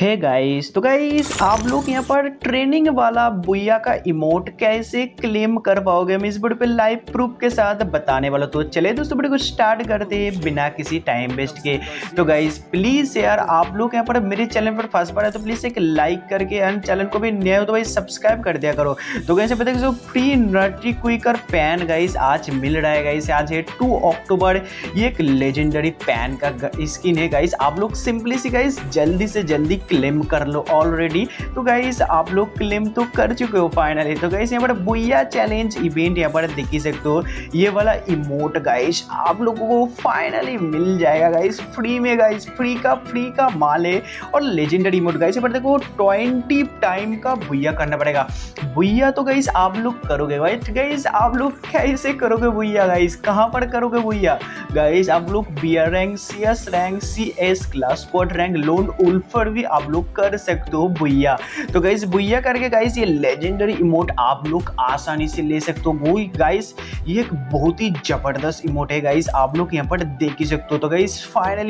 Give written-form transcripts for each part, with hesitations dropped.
है गाइस। तो गाइस आप लोग यहाँ पर ट्रेनिंग वाला बुइया का इमोट कैसे क्लेम कर पाओगे, मैं इस वीडियो पे लाइव प्रूफ के साथ बताने वाला। तो चले दोस्तों वीडियो को स्टार्ट करते हैं बिना किसी टाइम वेस्ट के। तो गाइस प्लीज यार आप लोग यहाँ पर मेरे चैनल पर फर्स्ट बार है तो प्लीज एक लाइक करके एंड चैनल को भी नया हो तो भाई सब्सक्राइब कर दिया करो। तो गाइस पता है फ्री नटी क्विकर पैन गाइस आज मिल रहा है गाइस। आज है 2 अक्टूबर, ये एक लेजेंडरी पैन का स्किन है गाइस। आप लोग सिंपली सी गाइस जल्दी से जल्दी क्लेम कर लो ऑलरेडी। तो गाइस आप लोग क्लेम तो कर चुके हो फाइनली। तो गाइस यहाँ पर बुइया चैलेंज इवेंट यहाँ पर देख ही सकते हो। ये वाला इमोट गाइस आप लोगों को फाइनली मिल जाएगा गाइस फ्री में गाइस। फ्री का माल है और लेजेंडरी इमोट गाइस। यहाँ पर देखो 20 टाइम का बुइया करना पड़ेगा। बुइया तो गाइस आप लोग करोगे राइट गाइस। आप लोग कैसे करोगे बुइया गाइस, कहाँ पर करोगे बुइया गाइस। आप लोग BR rank, CS rank, CS class squad rank, lone wolf भी आप लोग कर सकते हो बुइया। तो गाइस बुइया करके गाइस ये लेजेंडरी इमोट आप लोग आसानी से ले सकते हो गाइस। ये एक बहुत ही जबरदस्त इमोट है गाइस, आप लोग यहाँ पर देख ही सकते हो। तो गाइस फाइनली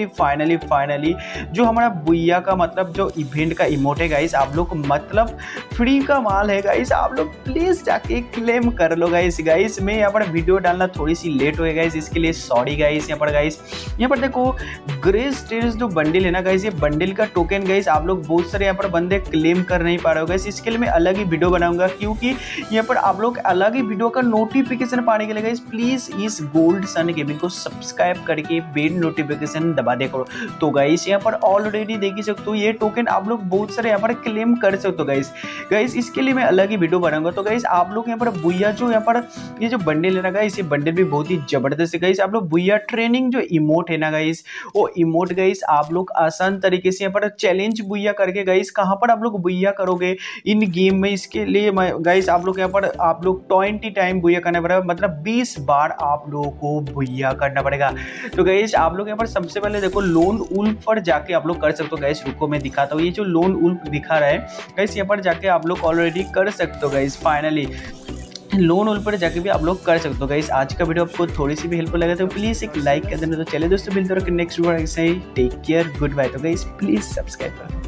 जो हमारा बुइया का मतलब जो इवेंट का इमोट है गाइस आप लोग मतलब फ्री का माल है गाइस। आप लोग प्लीज जाके क्लेम कर लो गाइस। मैं यहाँ पर वीडियो डालना थोड़ी सी लेट हो गया गाइस, इसके लिए सॉरी गाइस। यहाँ पर देखो ग्रेस टेल्स जो बंडल है ना गाइस, ये बंडल का टोकन गाइस आप लोग बहुत सारे यहाँ पर बंदे क्लेम कर नहीं पा रहे हो गाइस। इसके लिए मैं अलग ही वीडियो बनाऊंगा क्योंकि यहाँ पर आप लोग अलग ही वीडियो का नोटिफिकेशन पाने के लिए गाइस प्लीज इस गोल्ड सन गेमिंग को सब्सक्राइब करके बेल नोटिफिकेशन दबा दे करो। तो गाइस यहाँ पर ऑलरेडी देख ही सकते हो ये टोकन आप लोग बहुत सारे यहाँ पर क्लेम कर सकते हो गाइस। इसके लिए मैं अलग ही वीडियो बनाऊंगा। तो गाइस आप लोग यहाँ पर बुइया जो यहाँ पर ये जो बंडल है ना गाइस, ये बंडल भी बहुत ही जबरदस्त है गाइस। आप लोग बुइया ट्रेनिंग जो इमोट है ना गाइस, वो इमोट गाइस आप लोग आसान तरीके से यहाँ पर चैलेंज बुइया करके गाइस कहाँ पर आप लोग बुइया करोगे इन गेम में। इसके लिए गाइस आप लोग यहाँ पर आप लोग 20 टाइम बुइया करना पड़ेगा, मतलब 20 बार आप लोगों को बुइया करना पड़ेगा। तो गाइस आप लोग यहाँ पर सबसे पहले देखो लोन उल्फ पर जाके आप लोग कर सकते हो गाइस। रुको मैं दिखाता हूँ, ये जो लोन उल्फ दिखा रहा है गाइस यहाँ पर जाके आप लोग ऑलरेडी कर सकते हो गाइस। फाइनली लोन उल पर जाके भी आप लोग कर सकते हो गाइस। आज का वीडियो आपको थोड़ी सी भी हेल्पफुल लगा तो प्लीज़ एक लाइक कर देना। तो चले दोस्तों मिलते हैं next video, take care, good bye. तो गाइस प्लीज़ सब्सक्राइब करो।